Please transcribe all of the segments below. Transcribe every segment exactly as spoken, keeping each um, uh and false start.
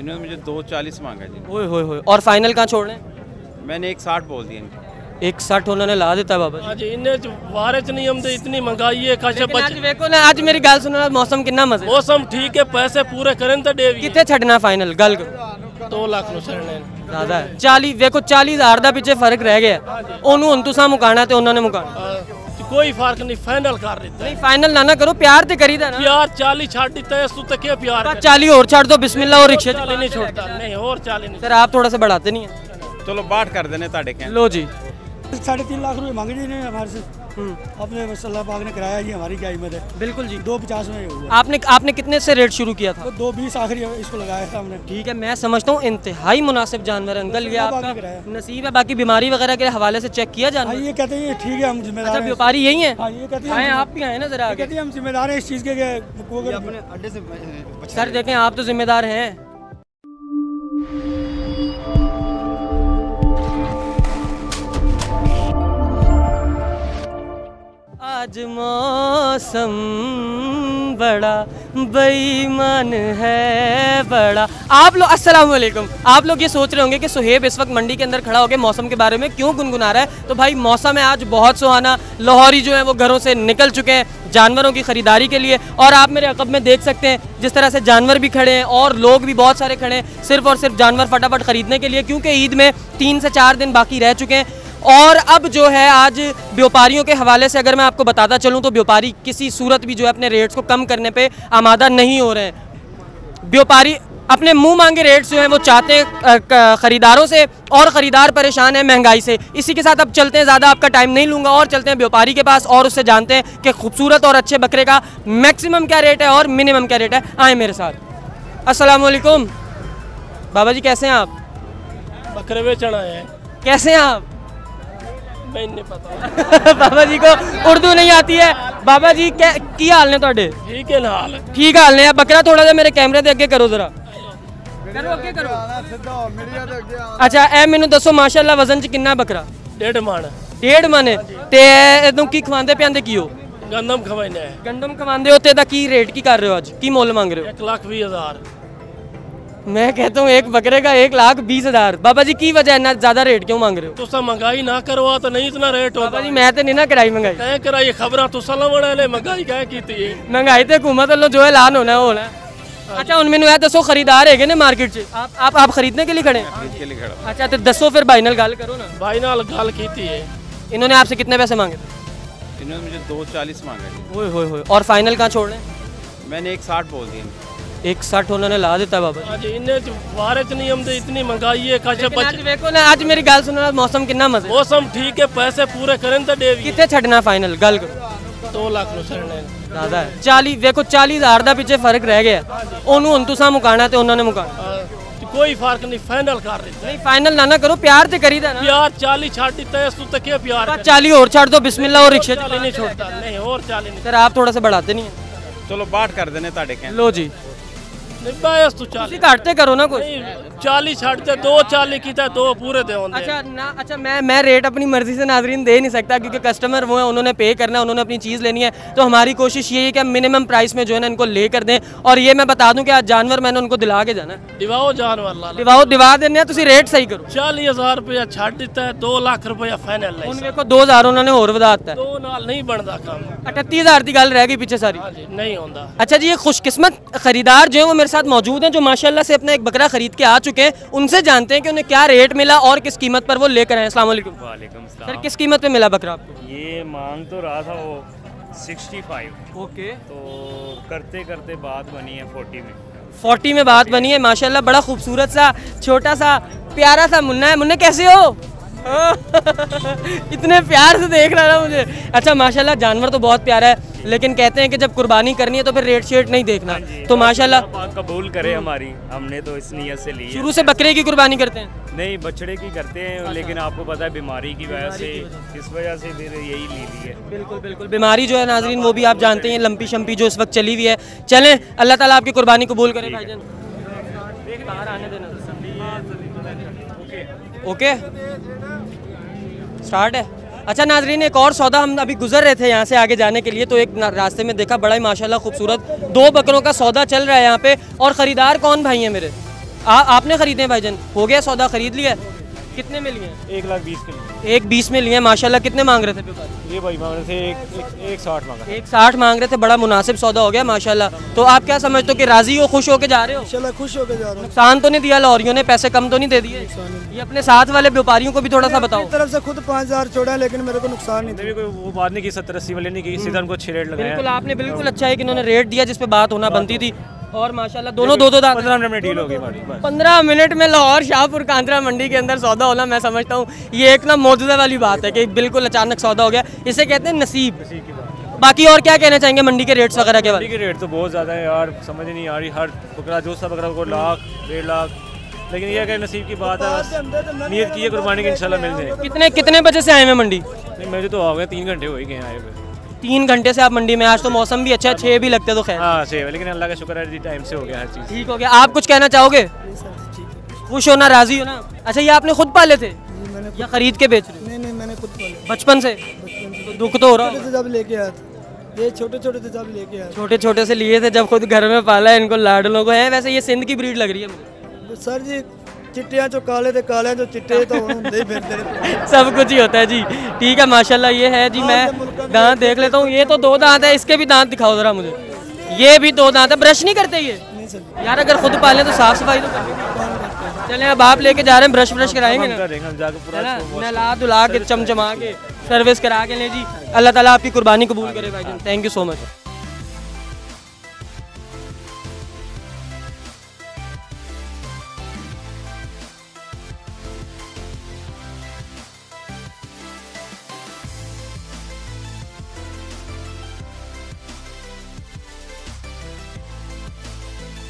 इन्होंने मुझे दो चालीस मांगा जी। ओए होए होए, और फाइनल कहाँ छोड़ रहे हैं? मैंने एक साठ बोल दिया इनको। एक साठ उन्होंने ला देता बाबा आज इन्हें वारच नहीं हम तो इतनी महंगाई है आज, आज मेरी गाल सुनो मौसम कितना मजे मौसम ठीक है पैसे पूरे करें तो डे कितने छड़ना फाइनल गल करो दो लाख नो छड़ने ज्यादा है चालीस देखो चालीस हजार का पीछे फर्क रह गया ओनू हूं तुसा मुकाना ते उन्होंने मुकाना कोई फर्क नहीं फाइनल कर देता नहीं फाइनल ना ना करो प्यार ते करी दा ना प्यार चालीस छाड़ देता है सु तक के प्यार चालीस और छाड़ दो बिस्मिल्लाह और रिक्शे चले नहीं छोड़ता नहीं और चालीस नहीं सर आप थोड़ा सा बढ़ाते नहीं है चलो बात कर देने ताड़े के लो जी साढ़े तीन लाख रुपए मांगे जी ने हमारे से अपने मसल्ला पाक ने कराया जी हमारी क्या हिम्मत है बिल्कुल जी दो पचास में हुआ। आपने आपने कितने से रेट शुरू किया था तो दो बीस आखिरी इसको लगाया था हमने ठीक है मैं समझता हूँ इंतहाई मुनासिब जानवर अंकल ये आपका नसीब है बाकी बीमारी वगैरह के हवाले से चेक किया जानवर ये कहते हैं ठीक है हम जिम्मेदार व्यापारी यही है आप भी आए ना जरा कहते हैं हम जिम्मेदार है इस चीज के सर देखें आप तो जिम्मेदार हैं। आज मौसम बड़ा बेईमान है बड़ा। आप लोग अस्सलाम वालेकुम। आप लोग ये सोच रहे होंगे कि सुहेब इस वक्त मंडी के अंदर खड़ा होकर मौसम के बारे में क्यों गुनगुना रहा है, तो भाई मौसम है आज बहुत सुहाना। लाहौरी जो है वो घरों से निकल चुके हैं जानवरों की ख़रीदारी के लिए, और आप मेरे अकब में देख सकते हैं जिस तरह से जानवर भी खड़े हैं और लोग भी बहुत सारे खड़े हैं सिर्फ और सिर्फ जानवर फटाफट ख़रीदने के लिए, क्योंकि ईद में तीन से चार दिन बाकी रह चुके हैं। और अब जो है आज व्यापारियों के हवाले से अगर मैं आपको बताता चलूं तो व्यापारी किसी सूरत भी जो है अपने रेट्स को कम करने पे आमादा नहीं हो रहे हैं। व्यापारी अपने मुंह मांगे रेट्स जो हैं वो चाहते हैं ख़रीदारों से, और ख़रीदार परेशान है महंगाई से। इसी के साथ अब चलते हैं, ज़्यादा आपका टाइम नहीं लूँगा, और चलते हैं व्यापारी के पास और उससे जानते हैं कि खूबसूरत और अच्छे बकरे का मैक्सिमम क्या रेट है और मिनिमम क्या रेट है। आए मेरे साथ। अस्सलाम वालेकुम बाबा जी, कैसे हैं आप? बकरे बेचना है। कैसे हैं आप? नहीं पता। बाबा जी को उर्दू नहीं आती है। बाबा जी क्या की हाल ने तुहाडे? ठीक है हाल ठीक हाल ने। बकरा थोड़ा सा मेरे कैमरे दे अगे करो जरा करो अगे करो। अच्छा ए मेनू दसो माशाल्लाह वजन च कितना बकरा? डेढ़ मन। डेढ़ मन ते इदों की खवांदे पियांदे की हो? गंदम खवाइने। गंदम खवांदे हो ते दा की रेट की कर रहे हो आज? की मोल मांग रहे हो? एक लाख बीस हज़ार। मैं कहता हूँ एक बकरे का एक लाख बीस हजार। बाबा जी की वजह इतना ज्यादा रेट क्यों मांग रहे हो? तुसा महंगाई ना करवा तो नहीं इतना रेट हो। बाबा जी मैं तो नहीं ना कराई महंगाई तय कराई खबर तुसा ना बनाले महंगाई क्या कीती है। महंगाई तो हुकूमत वालों जो ऐलान होना है होना है। अच्छा हुण मैनू ऐ दसो खरीदार है ने मार्केट च आप आप आप खरीदने के लिए खड़े हैं? अच्छा तो दसो फिर भाई नाल गल करो ना। भाई नाल गल कीती है। इन्होंने आपसे कितने पैसे मांगे? इन्होंने मुझे दो चालीस मांगा। ओए होए होए, और फाइनल कहाँ छोड़ रहे हैं? मैंने एक साठ बोल दिया। एक साठ उन्होंने ला देता बाबा आज इन्हें वारच नहीं हम तो इतनी महंगाई है आज, आज मेरी गाल सुनो मौसम कितना मजे मौसम ठीक है पैसे पूरे करें तो डे कितने छड़ना फाइनल गल करो दो लाख नो छड़ने ज्यादा है चालीस देखो चालीस हजार का पीछे फर्क रह गया ओनू हूं तुसा मुकाना ते उन्होंने मुकाना कोई फर्क नहीं फाइनल कर देता नहीं फाइनल ना ना करो प्यार ते करी दा ना प्यार चालीस छाड़ देता है सु तक के प्यार चालीस और छाड़ दो बिस्मिल्लाह और रिक्शे चले नहीं छोड़ता नहीं और चालीस नहीं सर आप थोड़ा सा बढ़ाते नहीं है चलो बात कर देने ताड़े के लो जी घटते करो ना कोई चालीस छाड़ते दो चालीस की दो पूरे दे। अच्छा ना अच्छा मैं मैं रेट अपनी मर्जी से नाजरीन दे नहीं सकता क्योंकि कस्टमर वो है उन्होंने पे करना है उन्होंने अपनी चीज़ लेनी है, तो हमारी कोशिश ये है कि हम मिनिमम प्राइस में जो है ना इनको ले कर दें। और ये मैं बता दूं कि आज जानवर मैंने उनको दिला के जाना है दिवाओ जानवर दिवाओ दिवा देने तुम रेट सही करो चालीस हजार रुपया छाड़ दिता है दो लाख रुपया फाइनल उनको दो हजार उन्होंने और बता दिता है दो नाल नहीं बनता काम अठतीस हजार की गल रह गई पीछे सारी नहीं होता। अच्छा जी ये खुशकिस्मत खरीदार जो है वो मेरे साथ मौजूद हैं जो माशाल्लाह से अपना एक बकरा खरीद के आ चुके हैं, उनसे जानते हैं कि उन्हें क्या रेट मिला और किस कीमत पर वो लेकर आए। अस्सलाम वालेकुम। वालेकुम सलाम। सर किस कीमत पे मिला बकरा आपको? ये मांग तो रहा था वो पैंसठ। ओके तो करते करते बात बनी है चालीस में चालीस में बात बनी है। माशाल्लाह बड़ा खूबसूरत सा छोटा सा प्यारा सा मुन्ना है। मुन्ने कैसे हो? इतने प्यार से देख रहा था मुझे। अच्छा माशाल्लाह जानवर तो बहुत प्यारा है लेकिन कहते हैं कि जब कुर्बानी करनी है तो फिर रेट शेट नहीं देखना, तो माशाल्लाह कबूल करे हमारी, हमने तो इस नियत से ली। शुरू से बकरे की कुर्बानी करते हैं? नहीं बछड़े की करते हैं लेकिन आपको पता है बीमारी की वजह से इस वजह से फिर यही ली ली है। बिल्कुल बिल्कुल बीमारी जो है नाजरीन वो भी आप जानते हैं लंपी शंपी जो इस वक्त चली हुई है। चले अल्लाह ताला आपकी कुर्बानी कबूल करे भाईजान। बाहर आने देना। ओके स्टार्ट है। अच्छा नाजरीन एक और सौदा हम अभी गुजर रहे थे यहाँ से आगे जाने के लिए तो एक रास्ते में देखा बड़ा ही माशाल्लाह खूबसूरत दो बकरों का सौदा चल रहा है यहाँ पे। और ख़रीदार कौन भाई हैं मेरे? आ, आपने खरीदे हैं भाईजान? हो गया सौदा, खरीद लिया? कितने में लिए? एक लाख बीस के लिए। एक बीस में लिए, माशाल्लाह। कितने मांग रहे थे व्यापारी? ये भाई मांग रहे थे एक, एक, एक साठ मांग रहे थे। एक साठ मांग रहे थे। बड़ा मुनासिब सौदा हो गया माशाल्लाह। तो आप क्या समझते हो कि राजी हो, खुश होके जा रहे हो? इंशाल्लाह खुश होके जा रहे हो। नुकसान तो नहीं दिया लाहौरियों ने? पैसे कम तो नहीं दे दिए? ये अपने साथ वाले व्यापारियों को भी थोड़ा सा बताओ। तरफ से खुद पाँच हज़ार छोड़ा लेकिन मेरे को नुकसान नहीं दिया। वो बात नहीं की सत्तर अस्सी वाले नहीं की, सीधा उनको अच्छे रेट लगाया। बिल्कुल आपने बिल्कुल अच्छा है कि इन्होंने रेट दिया जिसपे बात होना बनती थी। और माशाल्लाह दोनों दो दो दांत। पंद्रह मिनट में डील हो गई हमारी। पंद्रह मिनट में लाहौर शाहपुर कांतरा मंडी के अंदर सौदा होना, मैं समझता हूँ ये एक ना मौजूदा वाली बात है कि बिल्कुल अचानक सौदा हो गया। इसे कहते हैं नसीब। बाकी और क्या कहना चाहेंगे मंडी के रेट्स वगैरह के बारे में? मंडी के रेट तो बहुत ज़्यादा है यार, समझ नहीं आ रही। हर बकरा जो सा बकरा को लाख डेढ़ लाख, लेकिन यह अगर नसीब की बात है, नीयत की है कुर्बानी की, इंशाल्लाह मिल जाए। कितने कितने बजे से आए हैं मंडी? मेरे तो आ गए तीन घंटे हो ही गए आए हुए। तीन घंटे से आप मंडी में? आज तो मौसम भी अच्छा है, छः भी लगते तो खैर। हाँ छः, लेकिन अल्लाह का शुक्र है टाइम से हो गया, हर चीज़ ठीक हो गया। आप कुछ कहना चाहोगे? खुश होना, राजी होना। अच्छा ये आपने खुद पाले थे या खरीद के बेच रहे? नहीं नहीं मैंने खुद पाले। बचपन से? तो दुख तो हो रहा है। जब लेके आया था ये छोटे छोटे से, जब लेके आया छोटे छोटे से लिए थे, जब खुद घर में पाला है इनको, लाडलों को है। वैसे ये सिंध की ब्रीड लग रही है सर जी, चिट्टियाँ जो काले थे, काले जो चिट्टे तो नहीं फिरते सब कुछ ही होता है जी। ठीक है माशाल्लाह। ये है जी, मैं दांत देख लेता हूँ। ये तो दो दांत है, इसके भी दांत दिखाओ जरा मुझे। ये भी दो दांत है। ब्रश नहीं करते ये? नहीं यार, अगर खुद पालें तो साफ सफाई तो करें। चले अब आप लेके जा रहे हैं, ब्रश ब्रश कराएंगे ना, नहला धुला के चमचमा के सर्विस करा के ले जी। अल्लाह ताला आपकी कुर्बानी कबूल करे भाई जान। Thank you so much.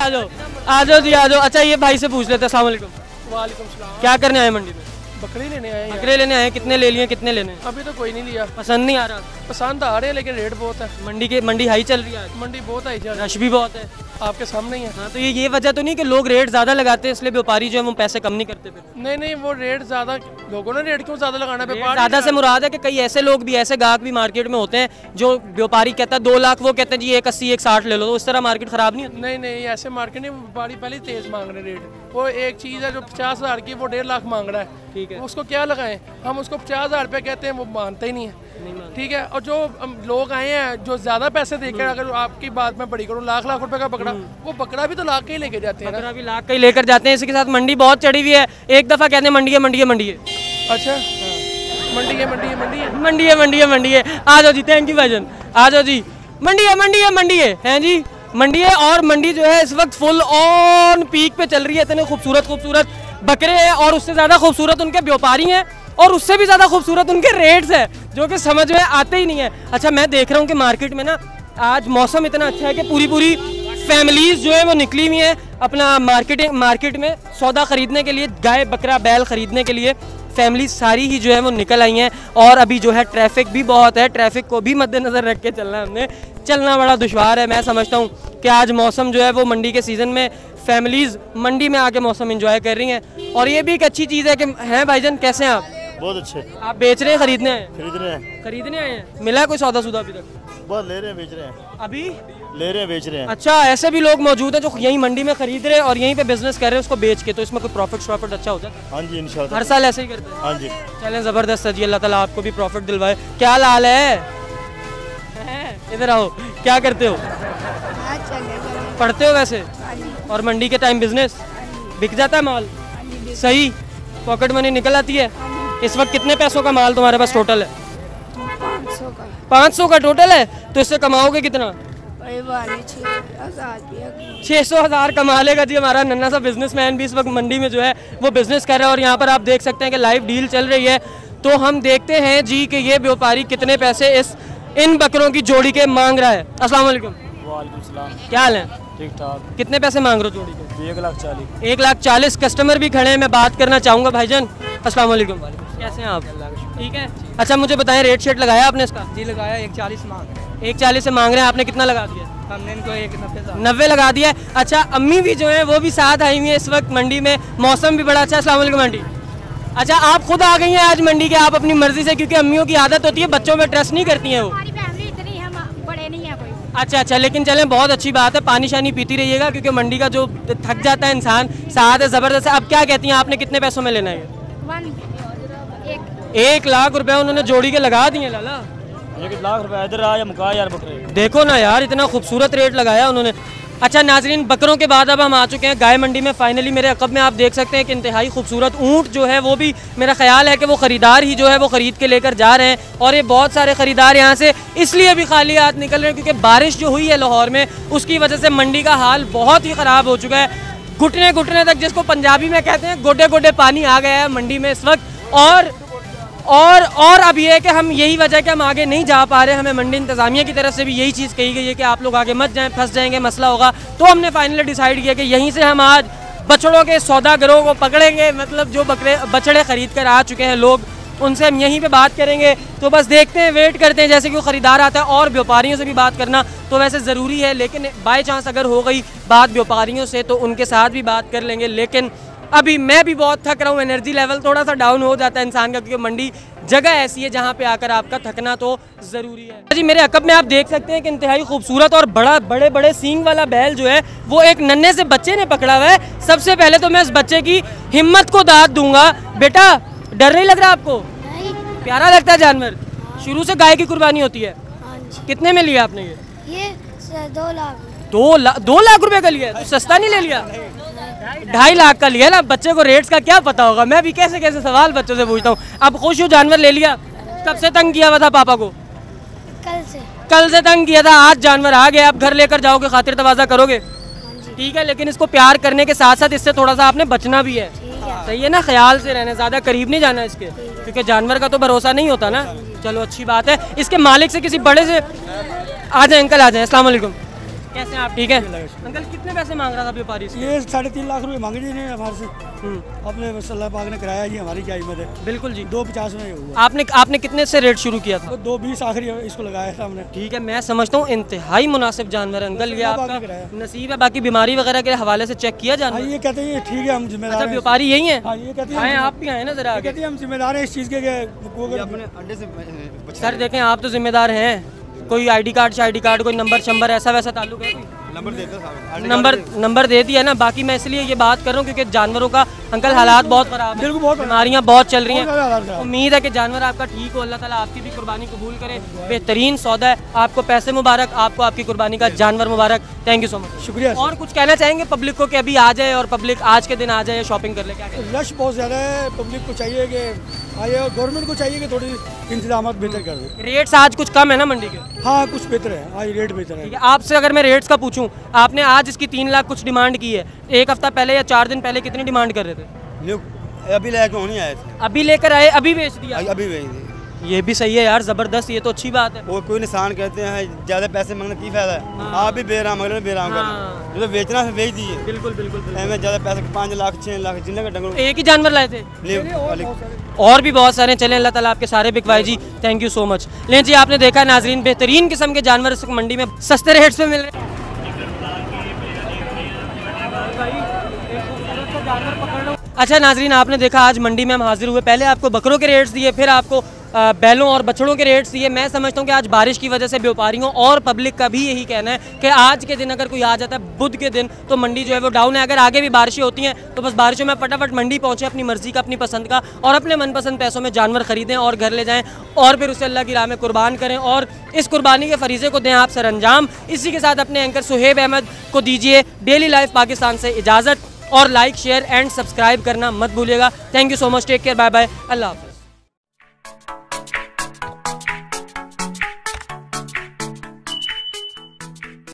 आ जाओ आ जाओ जी आ जाओ। अच्छा ये भाई से पूछ लेते हैं। अस्सलाम वालेकुम। क्या करने आए मंडी में? बकरी लेने आए। बकरे लेने आए? कितने ले लिए? कितने लेने? अभी तो कोई नहीं लिया। पसंद नहीं आ रहा? पसंद आ रहे हैं लेकिन रेट बहुत है। मंडी के मंडी हाई चल रही है? मंडी बहुत हाई चल रही है, रश भी बहुत है, आपके सामने ही है। हाँ तो ये ये वजह तो नहीं कि लोग रेट ज़्यादा लगाते हैं इसलिए व्यापारी जो है वो पैसे कम नहीं करते? फिर नहीं नहीं, वो रेट ज़्यादा लोगों ने रेट क्यों ज़्यादा लगाना है? ज़्यादा से मुराद है कि कई ऐसे लोग भी, ऐसे गाहक भी मार्केट में होते हैं जो व्यापारी कहता है दो लाख, वो कहते हैं जी एक अस्सी एक साठ ले लो। उस तरह मार्केट खराब नहीं होती? नहीं नहीं, ऐसे मार्केट नहीं, व्यापारी पहले तेज़ मांग रहे रेट। वो एक चीज़ है जो पचास हज़ार की वो डेढ़ लाख मांग रहा है, ठीक है उसको क्या लगाएं हम? उसको पचास हज़ार रुपये कहते हैं, वो मानते ही नहीं है। ठीक है, और जो लोग आए हैं जो ज्यादा पैसे देकर, अगर आपकी बात मैं बड़ी करूँ, लाख लाख रुपए का बकरा, वो बकरा भी तो लाख के ही लेके जाते हैं। बकरा भी लाख का ही लेकर जाते हैं। इसके साथ मंडी बहुत चढ़ी हुई है, एक दफा कहते हैं मंडी है मंडी है मंडी है। अच्छा मंडी है मंडी है मंडी है मंडी है मंडी है मंडी है। आ जाओ जी, थैंक यू भाईजान। आ जाओ जी, मंडी है मंडी है मंडी है। हैं जी मंडी है, और मंडी जो है इस वक्त फुल ऑन पीक पे चल रही है। इतने खूबसूरत खूबसूरत बकरे हैं और उससे ज्यादा खूबसूरत उनके व्यापारी हैं और उससे भी ज़्यादा खूबसूरत उनके रेट्स है जो कि समझ में आते ही नहीं है। अच्छा मैं देख रहा हूँ कि मार्केट में ना आज मौसम इतना अच्छा है कि पूरी पूरी फैमिलीज़ जो है वो निकली हुई हैं अपना मार्केट मार्केट में सौदा खरीदने के लिए, गाय बकरा बैल खरीदने के लिए। फैमिली सारी ही जो है वो निकल आई हैं और अभी जो है ट्रैफिक भी बहुत है, ट्रैफिक को भी मद्देनज़र रख के चलना, हमने चलना बड़ा दुश्वार है। मैं समझता हूँ कि आज मौसम जो है वो मंडी के सीज़न में फैमिलीज़ मंडी में आके मौसम इंजॉय कर रही हैं और ये भी एक अच्छी चीज़ है कि हैं भाईजान कैसे हैं आप? बहुत अच्छे। आप बेच रहे हैं, खरीदने आए? खरीदने हैं, खरीदने आए हैं। मिला है कोई सौदा सूदा अभी तक? बहुत ले रहे हैं, बेच रहे हैं, अभी ले रहे हैं, बेच रहे हैं। अच्छा ऐसे भी लोग मौजूद हैं जो यहीं मंडी में खरीद रहे हैं और यहीं पे बिजनेस कर रहे हैं उसको बेच के, तो इसमें कोई प्रॉफिट प्रॉफिट अच्छा होता है? हाँ जी इंशाल्लाह, हर साल ऐसे ही करते हैं। हाँ जी चलें, जबरदस्त है जी। अल्लाह ताला आपको भी प्रॉफिट दिलवाए। क्या लाल है, इधर आओ, क्या करते हो? पढ़ते हो वैसे? और मंडी के टाइम बिजनेस बिक जाता है माल, सही पॉकेट मनी निकल आती है। इस वक्त कितने पैसों का माल तुम्हारे पास टोटल है? पाँच सौ का। पाँच सौ का टोटल है, तो इससे कमाओगे कितना? छः सौ हज़ार कमा लेगा जी हमारा नन्ना सा बिजनेसमैन भी। इस वक्त मंडी में जो है वो बिजनेस कर रहा है और यहाँ पर आप देख सकते हैं कि लाइव डील चल रही है। तो हम देखते हैं जी कि ये व्यापारी कितने पैसे इस इन बकरों की जोड़ी के मांग रहा है। अस्सलाम वालेकुम। वालेकुम सलाम। क्या हाल है? ठीक ठाक। कितने पैसे मांग रहे हो जोड़ी के? एक लाख चालीस। एक लाख चालीस। कस्टमर भी खड़े हैं, मैं बात करना चाहूँगा। भाईजान अस्सलाम वालेकुम। कैसे हैं आप? ठीक है। अच्छा मुझे बताएं रेट शेट लगाया आपने इसका? जी लगाया, एक चालीस मांग रहे हैं। एक चालीस से मांग रहे हैं, आपने कितना लगा दिया? हमने इनको एक नब्बे नब्बे लगा दिया। अच्छा अम्मी भी जो है वो भी साथ आई हुई है इस वक्त मंडी में, मौसम भी बड़ा अच्छा है। अस्सलाम वालेकुम आंटी। अच्छा आप खुद आ गई हैं आज मंडी के, आप अपनी मर्जी से, क्योंकि अम्मियों की आदत होती है बच्चों में ट्रस्ट नहीं करती है वो। अच्छा अच्छा, लेकिन चलें बहुत अच्छी बात है, पानी शानी पीती रहिएगा क्योंकि मंडी का जो थक जाता है इंसान, साथ है ज़बरदस्त। अब क्या कहती हैं आपने कितने पैसों में लेना है? एक, एक लाख रुपए उन्होंने जोड़ी के लगा दिए लाला, एक लाख रुपए। इधर आ या मुका यार बकरे, देखो ना यार इतना खूबसूरत रेट लगाया उन्होंने। अच्छा नाजरीन, बकरों के बाद अब हम आ चुके हैं गाय मंडी में फाइनली। मेरे अकब में आप देख सकते हैं कि इंतहाई खूबसूरत ऊँट जो है, वो भी मेरा ख्याल है कि वो ख़रीदार ही जो है वो ख़रीद के लेकर जा रहे हैं। और ये बहुत सारे ख़रीदार यहाँ से इसलिए भी खाली हाथ निकल रहे हैं क्योंकि बारिश जो हुई है लाहौर में, उसकी वजह से मंडी का हाल बहुत ही ख़राब हो चुका है। घुटने घुटने तक, जिसको पंजाबी में कहते हैं गोडे गोडे, पानी आ गया है मंडी में इस वक्त। और और और अब ये है कि हम, यही वजह है कि हम आगे नहीं जा पा रहे। हमें मंडी इंतज़ामिया की तरफ से भी यही चीज़ कही गई है कि आप लोग आगे मत जाएं, फंस जाएंगे, मसला होगा। तो हमने फाइनली डिसाइड किया कि यहीं से हम आज बछड़ों के सौदागरों को पकड़ेंगे, मतलब जो बकरे बछड़े ख़रीद कर आ चुके हैं लोग, उनसे हम यहीं पे बात करेंगे। तो बस देखते हैं, वेट करते हैं जैसे कि वो ख़रीदार आता है। और व्यापारियों से भी बात करना तो वैसे ज़रूरी है, लेकिन बाई चांस अगर हो गई बात व्यापारियों से तो उनके साथ भी बात कर लेंगे। लेकिन अभी मैं भी बहुत थक रहा हूँ, एनर्जी लेवल थोड़ा सा डाउन हो जाता है इंसान का, क्योंकि मंडी जगह ऐसी है जहाँ पे आकर आपका थकना तो ज़रूरी है। जी मेरे अकब में आप देख सकते हैं कि इंतहाई खूबसूरत और बड़ा बड़े बड़े सींग वाला बैल जो है वो एक नन्हे से बच्चे ने पकड़ा हुआ है। सबसे पहले तो मैं इस बच्चे की हिम्मत को दाद दूंगा। बेटा डर नहीं लग रहा आपको? प्यारा लगता है जानवर? शुरू से गाय की कुर्बानी होती है। कितने में लिया आपने ये? दो लाख। दो लाख दो लाख रुपये का लिया? सस्ता नहीं ले लिया, ढाई लाख का लिया ना। बच्चे को रेट्स का क्या पता होगा, मैं भी कैसे कैसे सवाल बच्चों से पूछता हूँ। अब खुश हो जानवर ले लिया? कब से तंग किया हुआ था पापा को? कल से कल से तंग किया था, आज जानवर आ गया। आप घर लेकर जाओगे, खातिर तवाजा करोगे? ठीक है, लेकिन इसको प्यार करने के साथ साथ इससे थोड़ा सा आपने बचना भी है, सही है ना। ख्याल से रहना, ज़्यादा करीब नहीं जाना इसके, क्योंकि जानवर का तो भरोसा नहीं होता ना। चलो अच्छी बात है। इसके मालिक से किसी बड़े से आ जाए। अंकल आ जाए, अस्सलाम वालेकुम, कैसे हैं आप? ठीक है अंकल, कितने पैसे मांग रहा था व्यापारी? ये साढ़े तीन लाख रुपए मांग रही है हमारे से। अपने अल्लाह पाक ने कराया जी, हमारी क्या हिम्मत है। बिल्कुल जी, दो पचास में हुआ। आपने आपने कितने से रेट शुरू किया था? तो दो बीस आखिरी इसको लगाया था हमने। ठीक है, मैं समझता हूँ इंतहाई मुनासिब जानवर है अंकल, ये आपका नसीब है। बाकी बीमारी वगैरह के हवाले से चेक किया जाना? ये कहते हैं ठीक है, हम जिम्मेदार हैं। व्यापारी यही है, आप भी आए ना जरा, कहते हैं हम जिम्मेदार हैं इस चीज़ के। सर देखें, आप तो जिम्मेदार हैं। कोई आईडी कार्ड से आईडी कार्ड कोई नंबर शंबर ऐसा वैसा ताल्लुक है? नंबर दे दो, नंबर नंबर दे दिया ना। बाकी मैं इसलिए ये बात कर रहा हूँ क्योंकि जानवरों का अंकल हालात बहुत खराब है, बीमारियाँ बहुत चल रही हैं। उम्मीद है कि जानवर आपका ठीक हो, अल्लाह ताला आपकी भी कुर्बानी कबूल करे। बेहतरीन सौदा है, आपको पैसे मुबारक, आपको आपकी कुर्बानी का जानवर मुबारक। थैंक यू सो मच, शुक्रिया। और कुछ कहना चाहेंगे पब्लिक को कि अभी आ जाए और पब्लिक आज के दिन आ जाए शॉपिंग कर ले? क्या रश बहुत ज़्यादा है, पब्लिक को चाहिए कि आइए, और गवर्नमेंट को चाहिए कि थोड़ी इंतजाम बेहतर कर दे। रेट्स आज कुछ कम है ना मंडी के? हाँ कुछ बेहतर है, आज रेट बेहतर है। आपसे अगर मैं रेट्स का पूछूं, आपने आज इसकी तीन लाख कुछ डिमांड की है, एक हफ्ता पहले या चार दिन पहले कितनी डिमांड कर रहे थे? अभी लेकर आए थे, अभी लेकर आए, अभी बेच दिया, अभी बेच दिया। ये भी सही है यार, जबरदस्त, ये तो अच्छी बात है। वो कोई निशान कहते हैं ज्यादा पैसे मांगने की फायदा है, आप भी बेराम अगले बेराम कर, जो बेचना है बेच दिए। बिल्कुल बिल्कुल, ज्यादा पैसे पाँच लाख छह लाख जिन्हें का डंगर। एक ही जानवर लाए थे? और भी बहुत सारे। चलें अल्लाह ताला आपके सारे बिकवाए जी, थैंक यू सो मच। लें जी आपने देखा नाजरीन, बेहतरीन किस्म के जानवर इस मंडी में सस्ते रेट्स पे मिल रहे हैं। अच्छा नाजरीन, आपने देखा आज मंडी में हम हाजिर हुए, पहले आपको बकरों के रेट्स दिए, फिर आपको बैलों और बछड़ों के रेट्स दिए। मैं समझता हूँ कि आज बारिश की वजह से व्यापारियों और पब्लिक का भी यही कहना है कि आज के दिन अगर कोई आ जाता है बुध के दिन तो मंडी जो है वो डाउन है। अगर आगे भी बारिशें होती हैं तो बस बारिशों में फटाफट मंडी पहुँचे, अपनी मर्जी का, अपनी पसंद का, और अपने मनपसंद पैसों में जानवर खरीदें और घर ले जाएँ और फिर उसे अल्लाह की राह में कुर्बान करें और इस कुर्बानी के फरीज़े को दें आप सर अंजाम। इसी के साथ अपने एंकर सुहैब अहमद को दीजिए डेली लाइफ पाकिस्तान से इजाज़त, और लाइक शेयर एंड सब्सक्राइब करना मत भूलिएगा। Thank you so much, take care, bye bye, अल्लाह हाफ़िज़।